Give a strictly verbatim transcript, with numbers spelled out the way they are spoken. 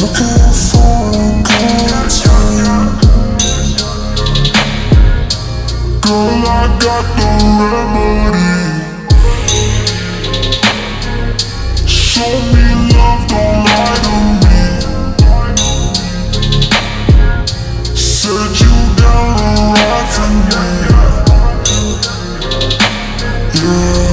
Girl, I got the remedy. Show me love, don't lie to me. Said you down to ride for me. Yeah,